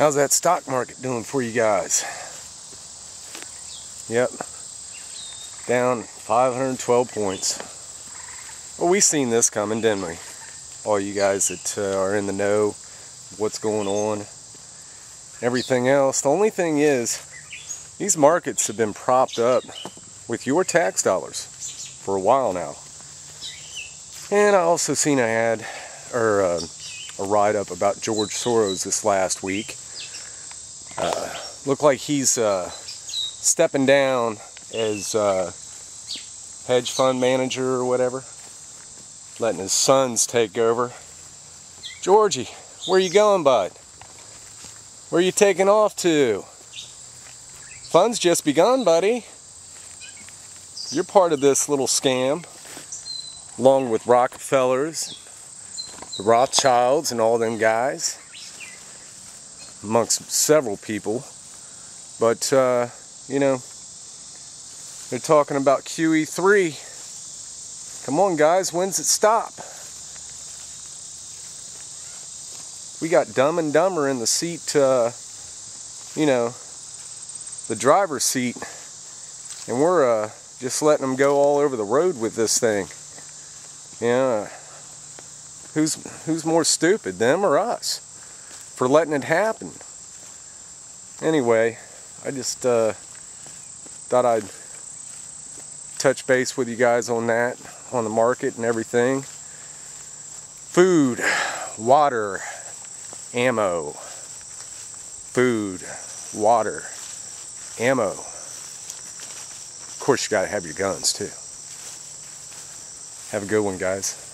How's that stock market doing for you guys? Yep, down 512 points. Well, we seen this coming, didn't we? All you guys that are in the know, what's going on, everything else. The only thing is, these markets have been propped up with your tax dollars for a while now. And I also seen an ad, or a write-up about George Soros this last week. Looked like he's stepping down as hedge fund manager or whatever, letting his sons take over. Georgie, where you going, bud? Where you taking off to? Fun's just begun, buddy. You're part of this little scam, along with Rockefellers, the Rothschilds, and all them guys, amongst several people. But you know, they're talking about QE3. Come on, guys, when's it stop? We got Dumb and Dumber in the seat, you know, the driver's seat, and we're just letting them go all over the road with this thing. Yeah, who's more stupid, them or us, for letting it happen? Anyway, I just thought I'd touch base with you guys on that, on the market and everything. Food, water, ammo. Food, water, ammo. Of course, you gotta have your guns too. Have a good one, guys.